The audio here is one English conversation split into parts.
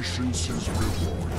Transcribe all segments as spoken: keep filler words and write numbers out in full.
Patience is rewarded.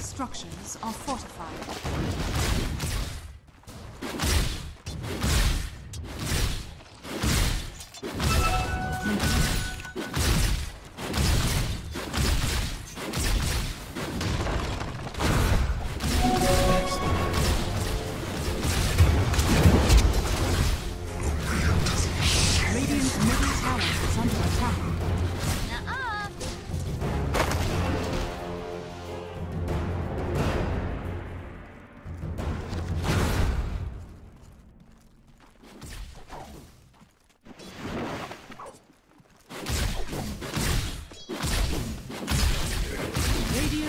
Structures are fortified.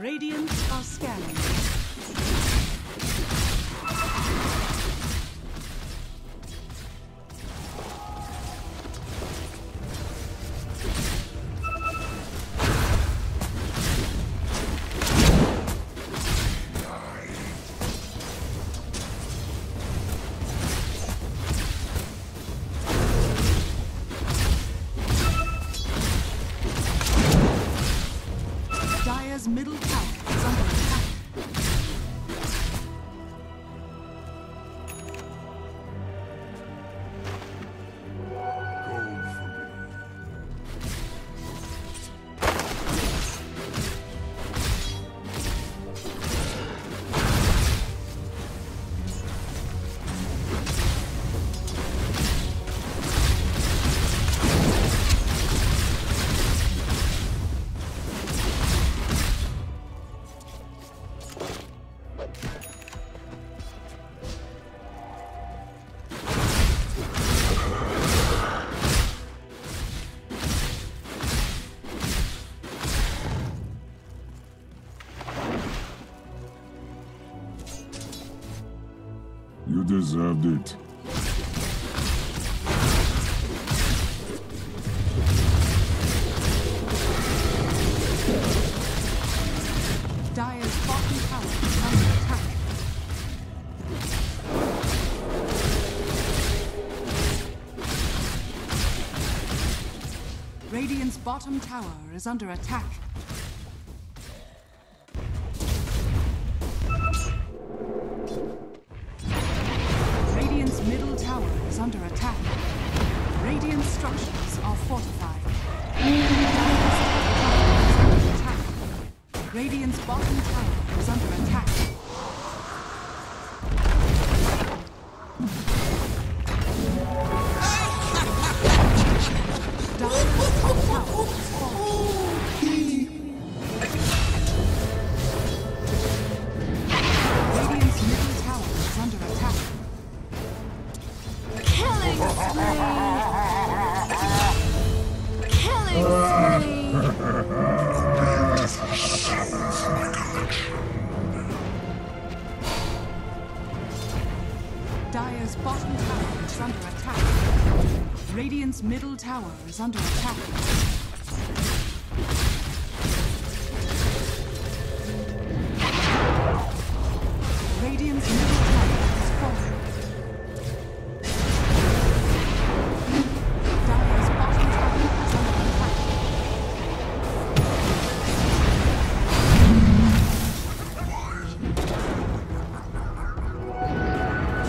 Radiant are scanning. Dire's middle tower is under attack. You deserved it. Dire's bottom tower is under attack. Radiant's bottom tower is under attack. Radiant's bottom tower is under attack. Dire's bottom tower is falling. Radiant's middle tower is under attack. Killing spree! Killing spree! Dire's bottom tower is under attack. Radiant's middle tower is under attack. Radiant's middle tower is falling. Dire's bottom tower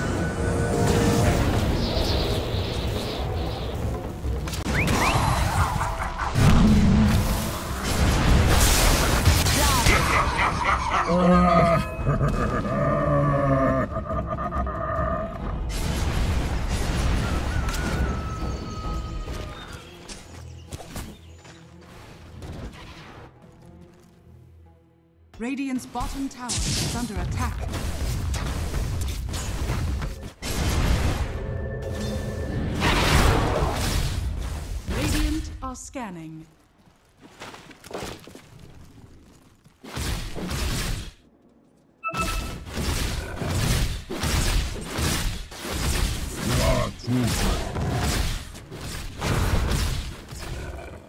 is under Radiant's bottom tower is under attack. Radiant are scanning.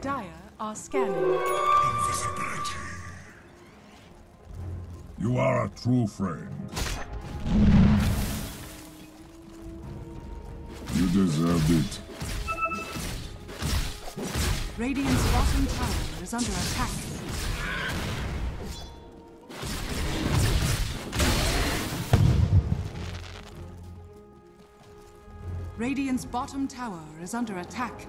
Dire are scanning. You are a true friend. You deserved it. Radiant's bottom tower is under attack. Radiant's bottom tower is under attack.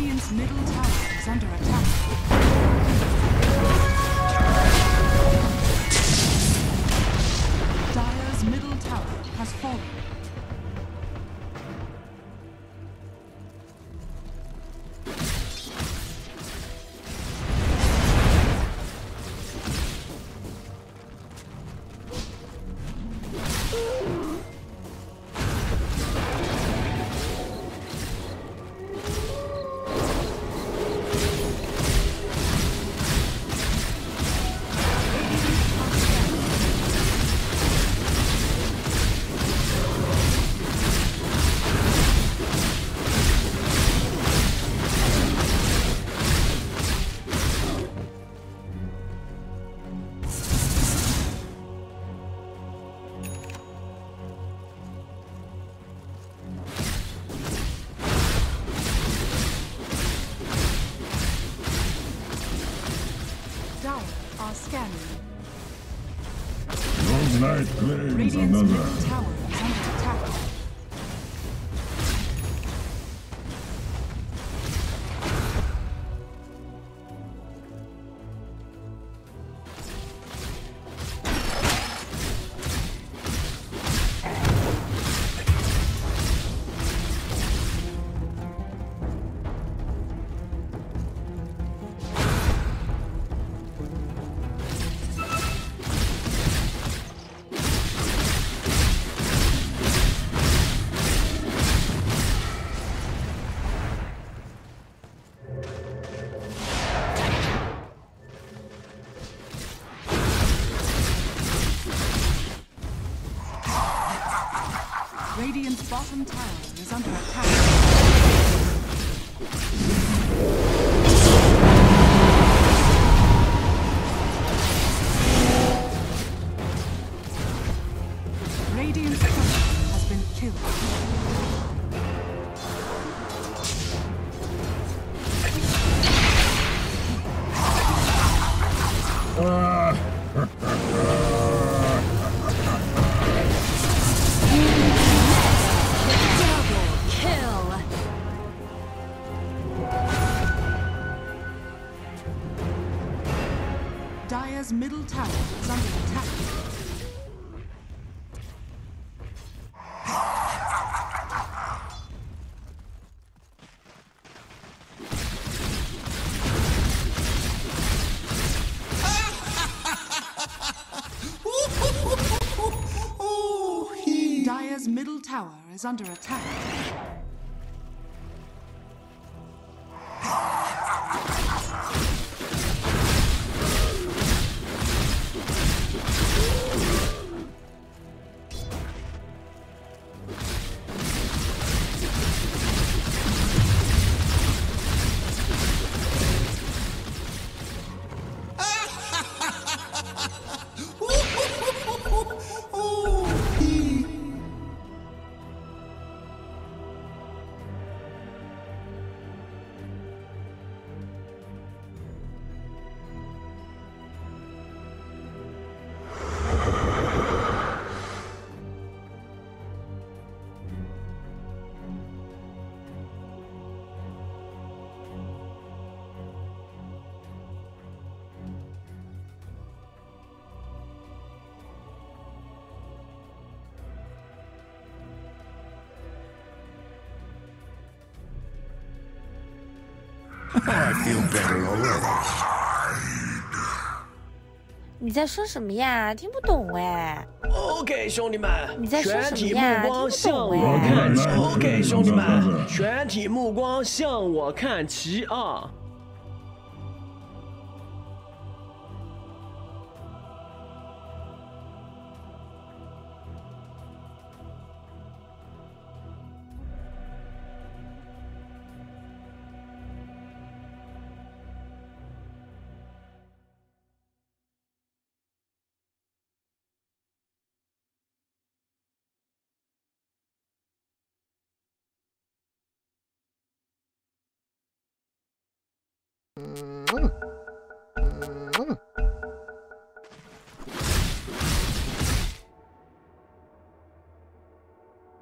Radiant's middle tower is under attack. Dire's middle tower has fallen. Scanning. Long night claims another. Radiant's tower is under attack. Radiant's bottom tower is under attack. Radiant's tower has been killed. Dire's middle tower is under attack. Dire's middle tower is under attack. I feel better already. 你在说什么呀？听不懂哎。OK， 兄弟们，你在说什么呀？听不懂哎。OK， 兄弟们，全体目光向我看齐啊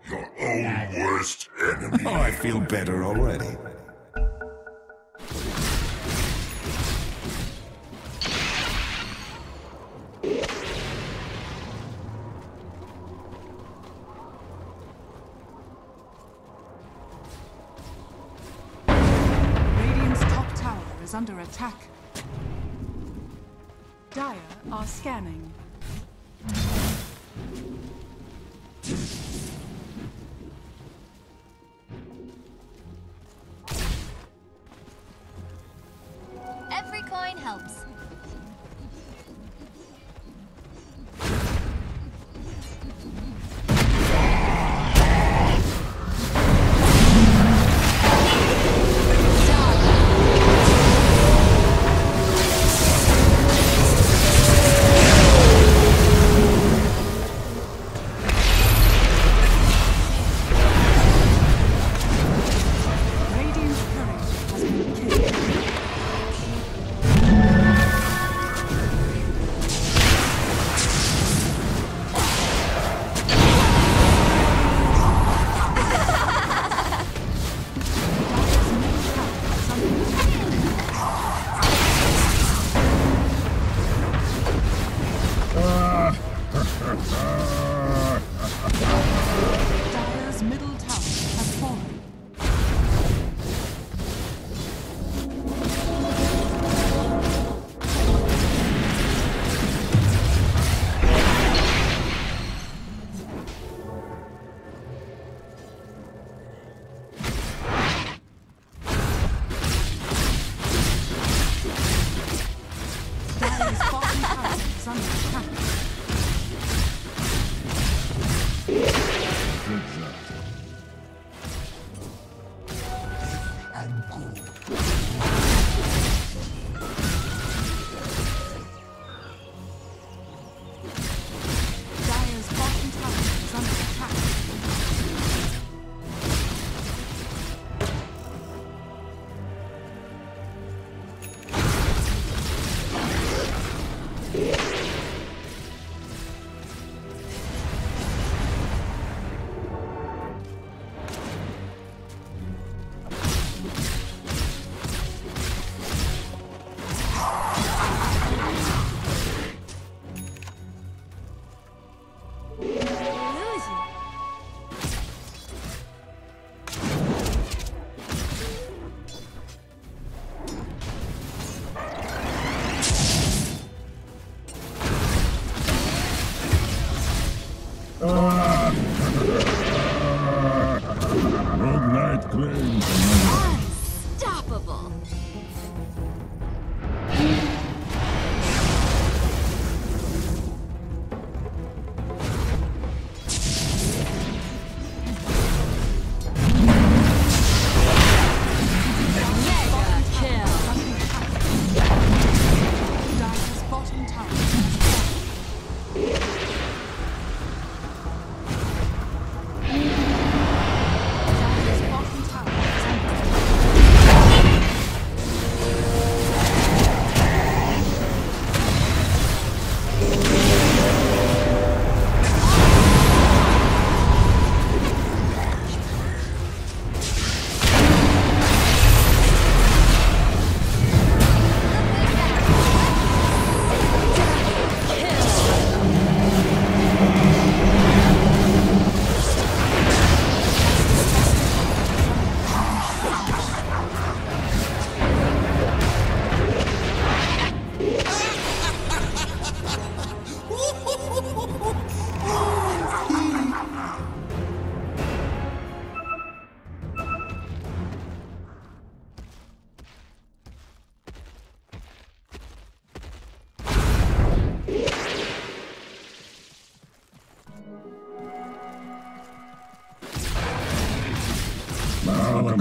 ！Your own worst enemy. Oh, I feel better already. is under attack. Dire are scanning. Every coin helps. Unstoppable!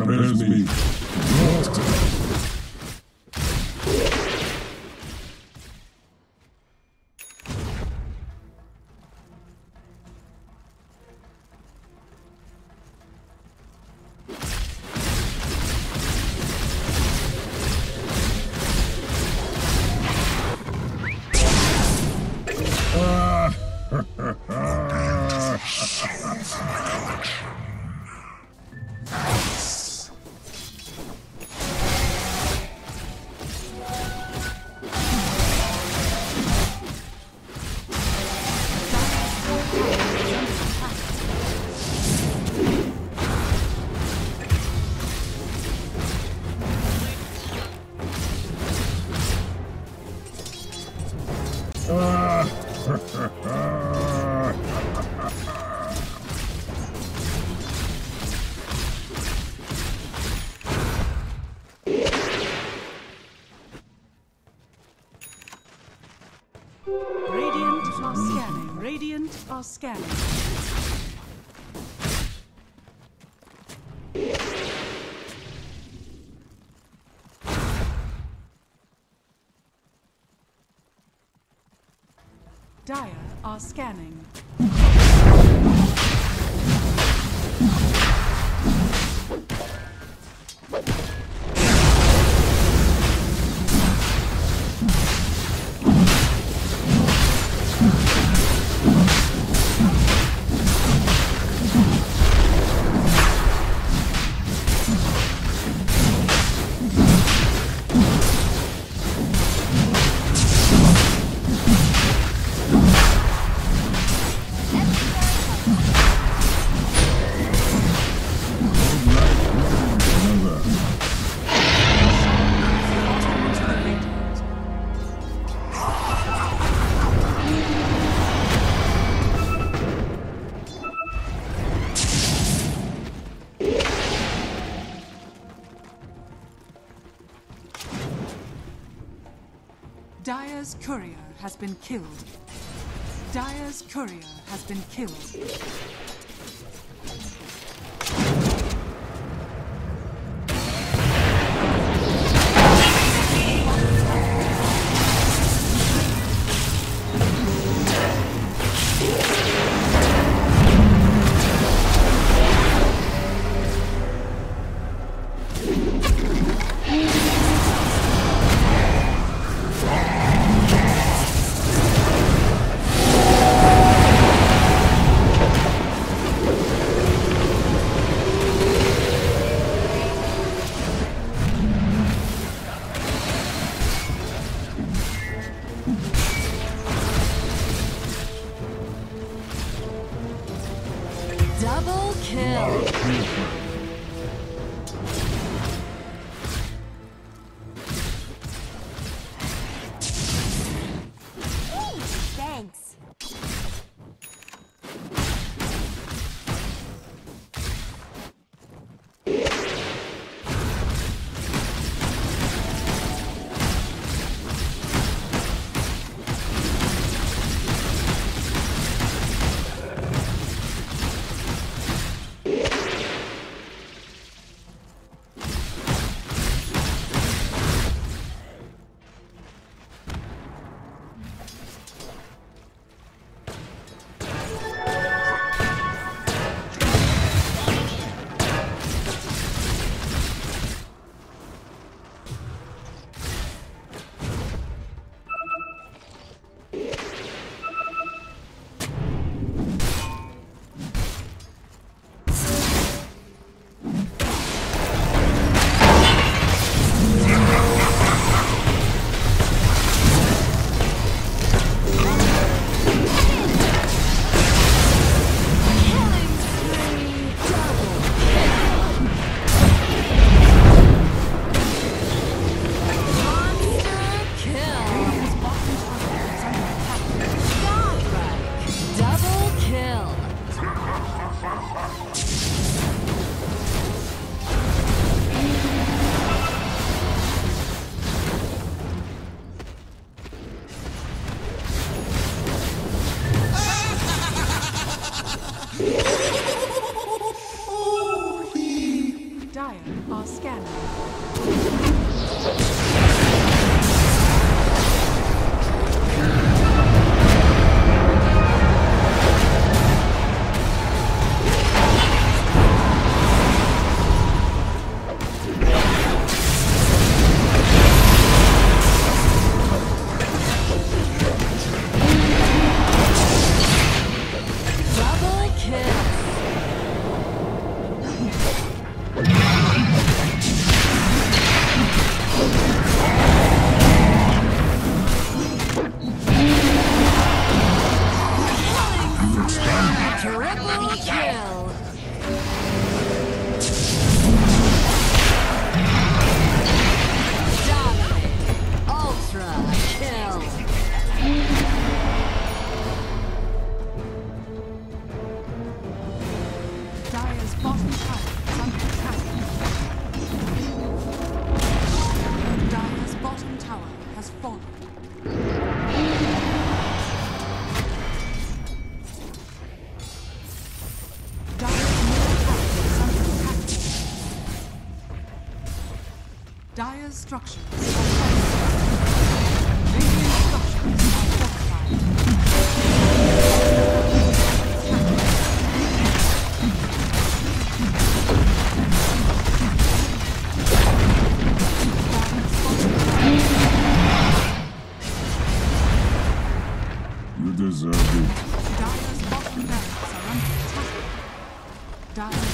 There's me. are scanning. Radiant are scanning. Dire are scanning. Dire's courier has been killed. Dire's courier has been killed. Structures are fortified. Radiant structures are fortified. You deserve it. Dire's bottom barracks are under attack. Dire